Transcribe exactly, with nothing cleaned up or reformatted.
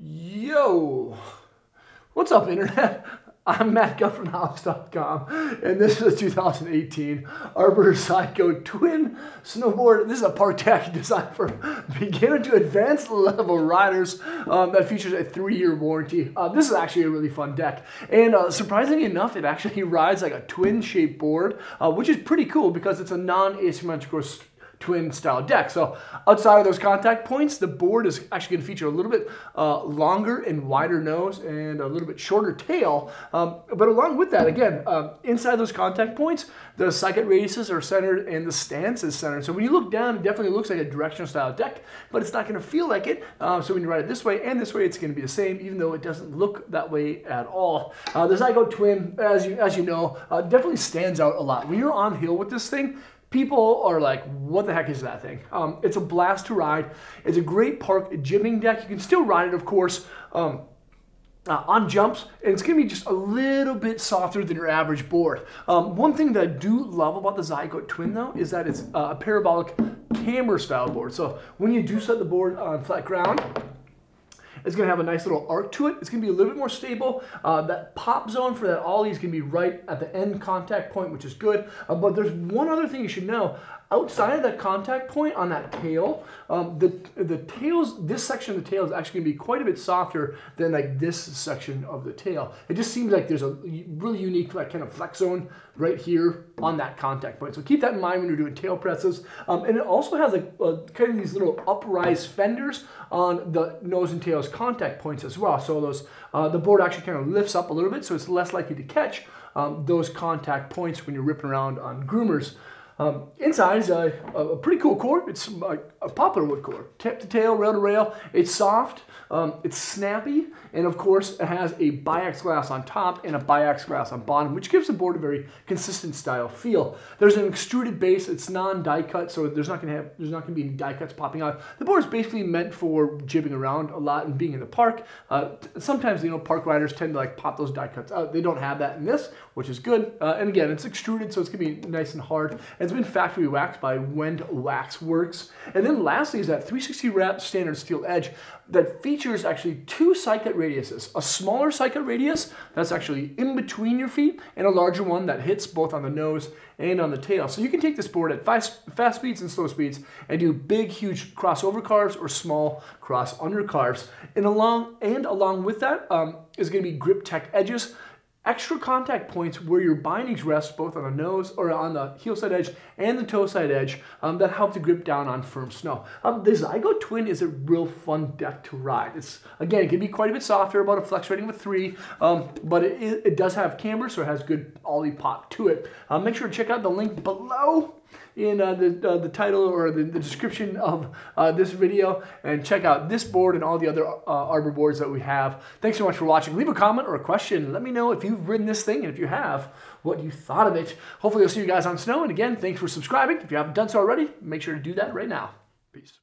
Yo, what's up internet? I'm Matt Guff from Hobbs dot com and this is a two thousand eighteen Arbor Psycho Twin snowboard. This is a park tacky design for beginner to advanced level riders um, that features a three-year warranty. Uh, this is actually a really fun deck, and uh, surprisingly enough, it actually rides like a twin-shaped board, uh, which is pretty cool because it's a non-asymmetrical twin style deck. So outside of those contact points, the board is actually going to feature a little bit uh, longer and wider nose and a little bit shorter tail. Um, but along with that, again, uh, inside those contact points, the Zygote radiuses are centered and the stance is centered. So when you look down, it definitely looks like a directional style deck, but it's not going to feel like it. Uh, so when you ride it this way and this way, it's going to be the same, even though it doesn't look that way at all. Uh, the Zygote Twin, as you, as you know, uh, definitely stands out a lot. When you're on hill with this thing, people are like, what the heck is that thing? Um, it's a blast to ride. It's a great park jimming deck. You can still ride it, of course, um, uh, on jumps, and it's gonna be just a little bit softer than your average board. Um, one thing that I do love about the Zygote Twin, though, is that it's uh, a parabolic camber style board. So when you do set the board on flat ground, it's going to have a nice little arc to it. It's going to be a little bit more stable. Uh, that pop zone for that ollie is going to be right at the end contact point, which is good. Uh, but there's one other thing you should know. Outside of that contact point on that tail, um, the, the tails, this section of the tail is actually going to be quite a bit softer than like this section of the tail. It just seems like there's a really unique like kind of flex zone right here on that contact point. So keep that in mind when you're doing tail presses. Um, and it also has like uh, kind of these little uprise fenders on the nose and tails contact points as well. So those uh, the board actually kind of lifts up a little bit, so it's less likely to catch um, those contact points when you're ripping around on groomers. Um, inside is a, a pretty cool core. It's a, a poplar wood core, tip to tail, rail to rail. It's soft, um, it's snappy, and of course it has a Biax glass on top and a Biax glass on bottom, which gives the board a very consistent style feel. There's an extruded base. It's non-die cut, so there's not going to have there's not going to be any die cuts popping out. The board is basically meant for jibbing around a lot and being in the park. Uh, sometimes you know park riders tend to like pop those die cuts out. They don't have that in this, which is good. Uh, and again, it's extruded, so it's going to be nice and hard. It's been factory waxed by Wend Wax Works. And then lastly is that three sixty wrap standard steel edge that features actually two Zygote radiuses. A smaller Zygote radius that's actually in between your feet, and a larger one that hits both on the nose and on the tail. So you can take this board at fast, fast speeds and slow speeds and do big, huge crossover carves or small cross under carves. And along, and along with that um, is going to be grip tech edges. Extra contact points where your bindings rest both on the nose or on the heel side edge and the toe side edge um, that help to grip down on firm snow. Um, the Zygote Twin is a real fun deck to ride. It's, again, it can be quite a bit softer, about a flex rating with three, um, but it, it does have camber, so it has good ollie pop to it. Uh, make sure to check out the link below in uh, the, uh, the title or the, the description of uh, this video, and check out this board and all the other uh, Arbor boards that we have. Thanks so much for watching. Leave a comment or a question. Let me know if you've ridden this thing, and if you have, what you thought of it. Hopefully I'll see you guys on snow, and again, thanks for subscribing. If you haven't done so already, make sure to do that right now. Peace.